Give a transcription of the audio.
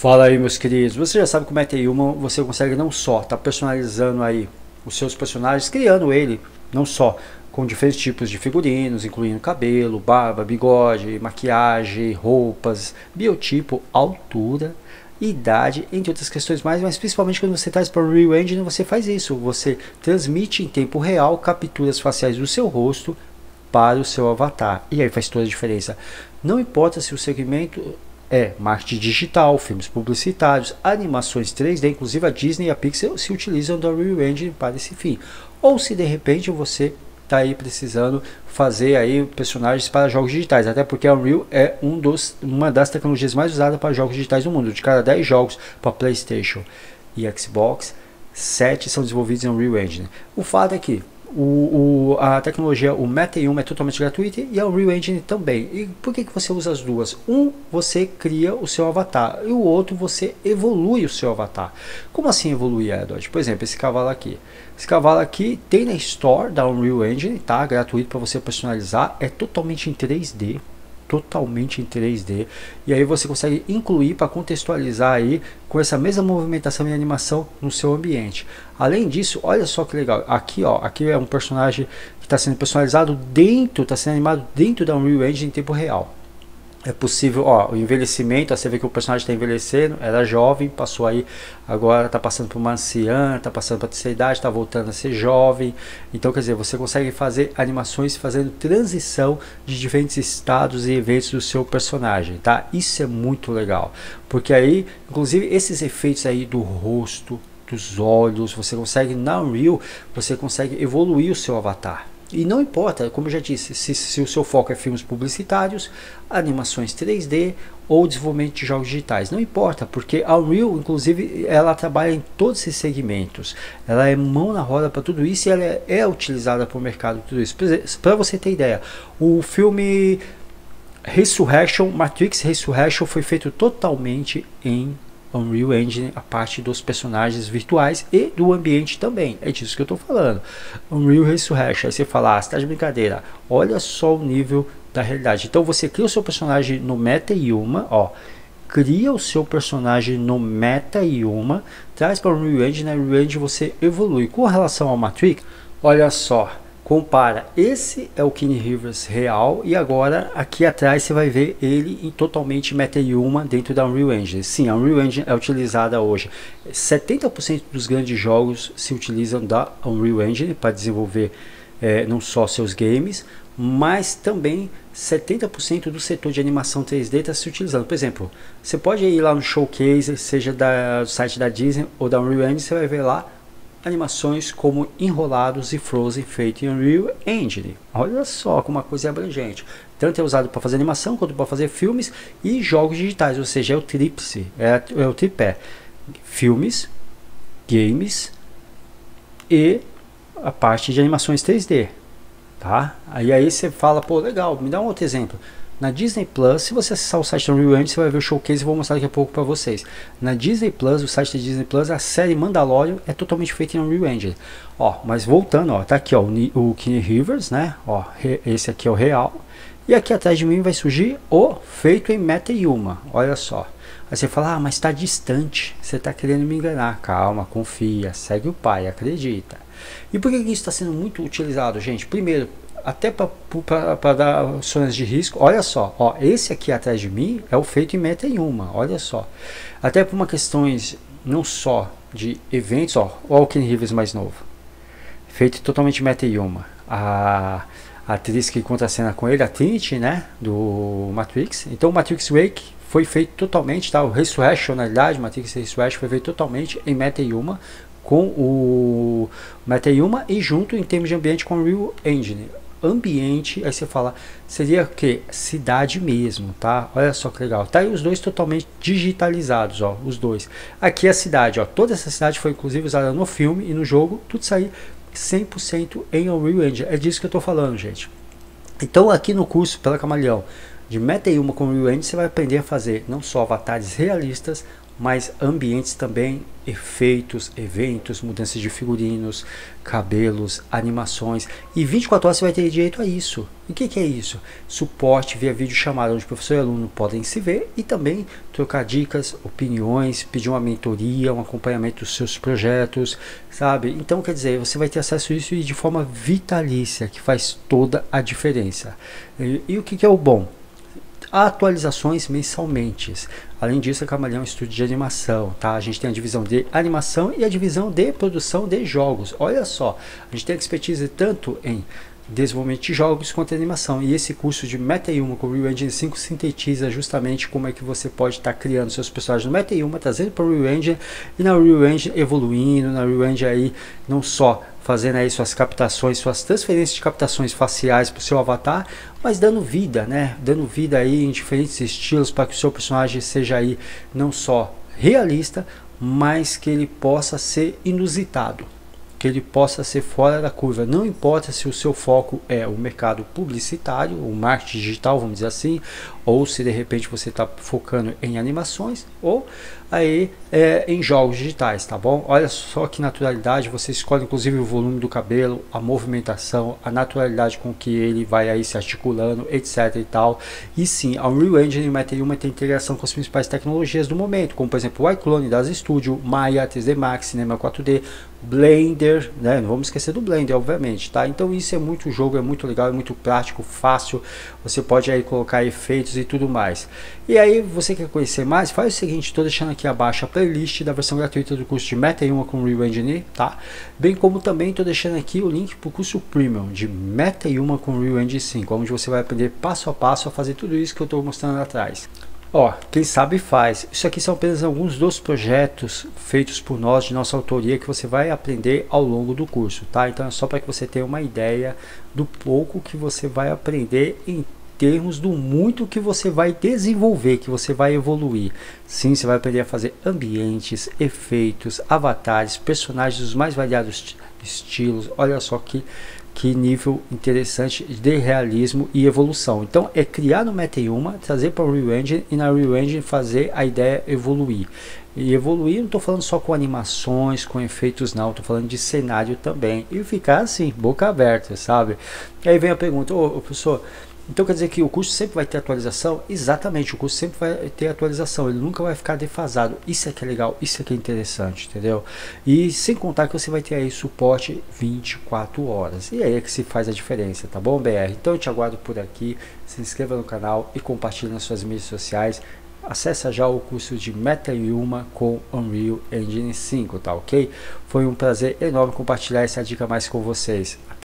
Fala aí, meus queridos, você já sabe que o MetaHuman você consegue não só tá personalizando aí os seus personagens, criando ele não só com diferentes tipos de figurinos, incluindo cabelo, barba, bigode, maquiagem, roupas, biotipo, altura, idade, entre outras questões mais, mas principalmente quando você traz para o Unreal Engine, você faz isso, você transmite em tempo real capturas faciais do seu rosto para o seu avatar, e aí faz toda a diferença. Não importa se o segmento é marketing digital, filmes publicitários, animações 3D, inclusive a Disney e a Pixar se utilizam do Unreal Engine para esse fim. Ou se de repente você está aí precisando fazer aí personagens para jogos digitais, até porque a Unreal é uma das tecnologias mais usadas para jogos digitais no mundo. De cada 10 jogos para Playstation e Xbox, 7 são desenvolvidos em Unreal Engine. O fato é que a tecnologia, o MetaHuman é totalmente gratuita e a Unreal Engine também. E por que você usa as duas? Um, você cria o seu avatar, e o outro, você evolui o seu avatar. Como assim evoluir, Edward? Por exemplo, esse cavalo aqui. Esse cavalo aqui tem na Store da Unreal Engine, tá? Gratuito para você personalizar, é totalmente em 3D. Totalmente em 3D, e aí você consegue incluir para contextualizar aí com essa mesma movimentação e animação no seu ambiente. Além disso, olha só que legal, aqui ó, aqui é um personagem que está sendo personalizado dentro, está sendo animado dentro da Unreal Engine em tempo real. É possível, ó, o envelhecimento, ó, você vê que o personagem está envelhecendo, era jovem, passou aí, agora está passando por uma anciã, está passando para terceira idade, está voltando a ser jovem. Então, quer dizer, você consegue fazer animações fazendo transição de diferentes estados e eventos do seu personagem, tá? Isso é muito legal, porque aí, inclusive, esses efeitos aí do rosto, dos olhos, você consegue, na Unreal, você consegue evoluir o seu avatar. E não importa, como eu já disse, se o seu foco é filmes publicitários, animações 3D ou desenvolvimento de jogos digitais, não importa, porque a Unreal, inclusive, ela trabalha em todos esses segmentos, ela é mão na roda para tudo isso e ela é utilizada para o mercado, tudo isso. Para você ter ideia, o filme Resurrection, Matrix Resurrection, foi feito totalmente em Unreal Engine, a parte dos personagens virtuais e do ambiente também. É disso que eu estou falando. Unreal Resurrection, aí você fala, ah, você tá de brincadeira. Olha só o nível da realidade. Então você cria o seu personagem no MetaHuman, ó. Cria o seu personagem no MetaHuman, traz para o Unreal Engine, na Unreal Engine você evolui. Com relação ao Matrix, olha só. Compara, esse é o Keanu Reeves real e agora aqui atrás você vai ver ele em totalmente MetaHuman dentro da Unreal Engine. Sim, a Unreal Engine é utilizada hoje. 70% dos grandes jogos se utilizam da Unreal Engine para desenvolver não só seus games, mas também 70% do setor de animação 3D está se utilizando. Por exemplo, você pode ir lá no showcase, seja do site da Disney ou da Unreal Engine, você vai ver lá animações como Enrolados e Frozen feito em Unreal Engine. Olha só como uma coisa é abrangente. Tanto é usado para fazer animação quanto para fazer filmes e jogos digitais, ou seja, é o tríplice, é o tripé. Filmes, games e a parte de animações 3D, tá? Aí você fala, pô, legal, me dá um outro exemplo. Na Disney Plus, se você acessar o site da Unreal Engine, você vai ver o showcase, eu vou mostrar daqui a pouco para vocês. Na Disney Plus, o site da Disney Plus, a série Mandalorian é totalmente feita em Unreal Engine. Ó, mas voltando, ó, tá aqui ó, o Keanu Reeves, né? Ó, esse aqui é o real. E aqui atrás de mim vai surgir o feito em MetaHuman. Olha só. Aí você fala, ah, mas está distante, você está querendo me enganar. Calma, confia, segue o pai, acredita. E por que isso está sendo muito utilizado, gente? Primeiro, até para dar zonas de risco, olha só, ó, esse aqui atrás de mim é o feito em MetaHuman, olha só. Até por uma questões não só de eventos, ó, o Keanu Reeves mais novo, feito totalmente MetaHuman. A atriz que contracena com ele, a Trinity, né, do Matrix. Então o Matrix Wake foi feito totalmente, tá, o Resurrection, na verdade, Matrix Resurrection foi feito totalmente em MetaHuman, com o MetaHuman e junto em termos de ambiente com o Unreal Engine. Ambiente, aí você fala, seria o que? Cidade mesmo, tá? Olha só que legal, tá aí os dois totalmente digitalizados, ó, os dois. Aqui a cidade, ó, toda essa cidade foi inclusive usada no filme e no jogo, tudo isso aí 100% em Unreal Engine, é disso que eu tô falando, gente. Então aqui no curso pela Camaleão, de MetaHuman com Unreal Engine, você vai aprender a fazer não só avatares realistas, mas ambientes também, efeitos, eventos, mudanças de figurinos, cabelos, animações, e 24 horas você vai ter direito a isso. E o que é isso? Suporte via videochamada, onde professor e aluno podem se ver e também trocar dicas, opiniões, pedir uma mentoria, um acompanhamento dos seus projetos, sabe? Então, quer dizer, você vai ter acesso a isso de forma vitalícia, que faz toda a diferença. E o que é o bom? Atualizações mensalmente. Além disso, a Camaleão é um estúdio de animação, tá? A gente tem a divisão de animação e a divisão de produção de jogos. Olha só, a gente tem expertise tanto em desenvolvimento de jogos quanto em animação, e esse curso de MetaHuman com o Unreal Engine 5 sintetiza justamente como é que você pode estar criando seus personagens no MetaHuman, trazendo para o Unreal Engine, e na Unreal Engine evoluindo, na Unreal Engine aí não só fazendo aí suas captações, suas transferências de captações faciais para o seu avatar, mas dando vida, né? Dando vida aí em diferentes estilos para que o seu personagem seja aí não só realista, mas que ele possa ser inusitado, que ele possa ser fora da curva. Não importa se o seu foco é o mercado publicitário, o marketing digital, vamos dizer assim, ou se de repente você está focando em animações ou aí em jogos digitais, tá bom? Olha só que naturalidade, você escolhe inclusive o volume do cabelo, a movimentação, a naturalidade com que ele vai aí se articulando, etc e tal. E sim, a Unreal Engine e o MetaHuman tem integração com as principais tecnologias do momento, como por exemplo o iClone das Studio Maya, 3ds Max, Cinema 4D, Blender, né? Não vamos esquecer do Blender, obviamente, tá? Então isso é muito jogo, é muito legal, é muito prático, fácil. Você pode aí colocar efeitos e tudo mais. E aí, você quer conhecer mais? Faz o seguinte, estou deixando aqui abaixo a playlist da versão gratuita do curso de MetaHuman com Unreal Engine, tá? Bem como também estou deixando aqui o link para o curso Premium de MetaHuman com Unreal Engine 5, onde você vai aprender passo a passo a fazer tudo isso que eu estou mostrando atrás. Ó, quem sabe faz. Isso aqui são apenas alguns dos projetos feitos por nós, de nossa autoria, que você vai aprender ao longo do curso, tá? Então é só para que você tenha uma ideia do pouco que você vai aprender em termos do muito que você vai desenvolver, que você vai evoluir. Sim, você vai aprender a fazer ambientes, efeitos, avatares, personagens dos mais variados estilos. Olha só que nível interessante de realismo e evolução. Então é criar no MetaHuman, trazer para o Unreal Engine e na Unreal Engine fazer a ideia evoluir. E evoluir, não estou falando só com animações, com efeitos não, estou falando de cenário também. E ficar assim, boca aberta, sabe? Aí vem a pergunta, ô professor, então quer dizer que o curso sempre vai ter atualização? Exatamente, o curso sempre vai ter atualização, ele nunca vai ficar defasado. Isso é que é legal, isso é que é interessante, entendeu? E sem contar que você vai ter aí suporte 24 horas. E aí é que se faz a diferença, tá bom, BR? Então eu te aguardo por aqui, se inscreva no canal e compartilhe nas suas mídias sociais. Acesse já o curso de MetaHuman com Unreal Engine 5, tá ok? Foi um prazer enorme compartilhar essa dica mais com vocês.